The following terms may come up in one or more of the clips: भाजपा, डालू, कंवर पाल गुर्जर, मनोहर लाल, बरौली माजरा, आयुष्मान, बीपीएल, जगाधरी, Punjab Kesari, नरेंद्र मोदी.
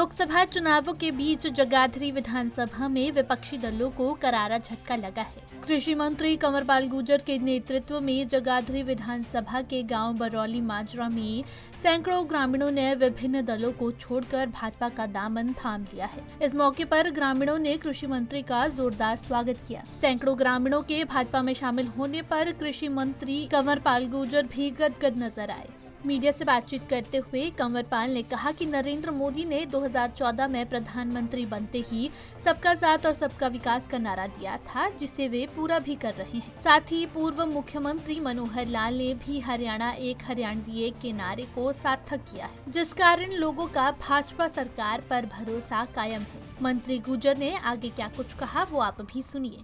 लोकसभा चुनावों के बीच जगाधरी विधानसभा में विपक्षी दलों को करारा झटका लगा है। कृषि मंत्री कंवर पाल गुर्जर के नेतृत्व में जगाधरी विधानसभा के गांव बरौली माजरा में सैकड़ों ग्रामीणों ने विभिन्न दलों को छोड़कर भाजपा का दामन थाम लिया है। इस मौके पर ग्रामीणों ने कृषि मंत्री का जोरदार स्वागत किया। सैकड़ों ग्रामीणों के भाजपा में शामिल होने पर कृषि मंत्री कंवर पाल गुर्जर भी गदगद नजर आए। मीडिया से बातचीत करते हुए कंवर पाल ने कहा कि नरेंद्र मोदी ने 2014 में प्रधानमंत्री बनते ही सबका साथ और सबका विकास का नारा दिया था, जिसे वे पूरा भी कर रहे हैं। साथ ही पूर्व मुख्यमंत्री मनोहर लाल ने भी हरियाणा एक हरियाणवी एक के नारे को सार्थक किया है, जिस कारण लोगों का भाजपा सरकार पर भरोसा कायम है। मंत्री गुर्जर ने आगे क्या कुछ कहा वो आप भी सुनिए।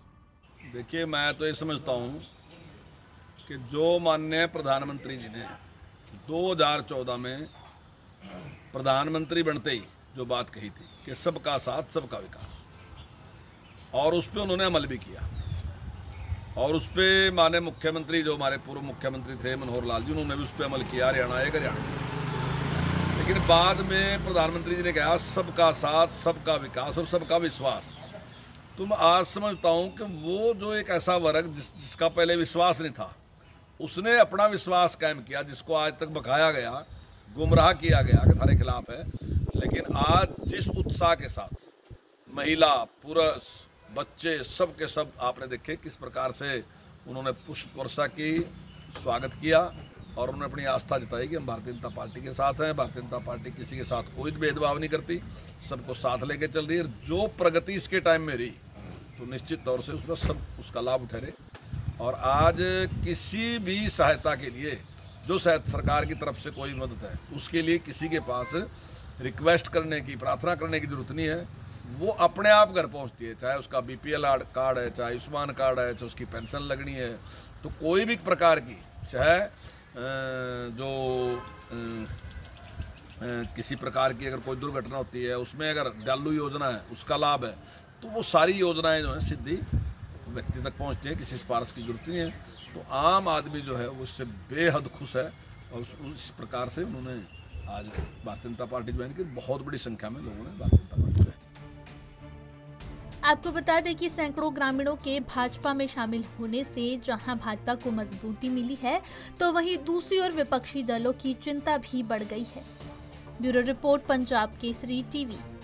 देखिए, मैं तो ये समझता हूँ कि जो माननीय प्रधानमंत्री जी ने 2014 में प्रधानमंत्री बनते ही जो बात कही थी कि सबका साथ सबका विकास, और उस पर उन्होंने अमल भी किया, और उस पर माननीय मुख्यमंत्री जो हमारे पूर्व मुख्यमंत्री थे मनोहर लाल जी, उन्होंने भी उस पर अमल किया, हरियाणा एक हरियाणा। लेकिन बाद में प्रधानमंत्री जी ने कहा सबका साथ सबका विकास और सबका विश्वास। तो मैं आज समझता हूँ कि वो जो एक ऐसा वर्ग जिसका पहले विश्वास नहीं था, उसने अपना विश्वास कायम किया, जिसको आज तक भगाया गया, गुमराह किया गया कि हमारे खिलाफ है। लेकिन आज जिस उत्साह के साथ महिला पुरुष बच्चे सब के सब आपने देखे किस प्रकार से उन्होंने पुष्प वर्षा की, स्वागत किया, और उन्होंने अपनी आस्था जताई कि हम भारतीय जनता पार्टी के साथ हैं। भारतीय जनता पार्टी किसी के साथ कोई भेदभाव नहीं करती, सबको साथ लेके चल रही है। जो प्रगति इसके टाइम में रही तो निश्चित तौर से उसमें सब उसका लाभ उठा रहे। और आज किसी भी सहायता के लिए जो सरकार की तरफ से कोई मदद है, उसके लिए किसी के पास रिक्वेस्ट करने की, प्रार्थना करने की जरूरत नहीं है। वो अपने आप घर पहुंचती है, चाहे उसका बीपीएल कार्ड है, चाहे आयुष्मान कार्ड है, चाहे उसकी पेंशन लगनी है। तो कोई भी प्रकार की, चाहे जो किसी प्रकार की अगर कोई दुर्घटना होती है, उसमें अगर डालू योजना है उसका लाभ है, तो वो सारी योजनाएँ जो हैं सीधी व्यक्ति तक पहुंचते हैं, किसी सिफारिश की जरूरत नहीं है। तो आम आदमी जो है वो इससे बेहद खुश है, और उस प्रकार से उन्होंने आज भारतीय जनता पार्टी ज्वाइन की। बहुत बड़ी संख्या में लोगों ने भारतीय जनता पार्टी। आपको बता दें कि सैकड़ों ग्रामीणों के भाजपा में शामिल होने से जहां भाजपा को मजबूती मिली है, तो वहीं दूसरी ओर विपक्षी दलों की चिंता भी बढ़ गई है। Bureau report, Punjab Kesari TV.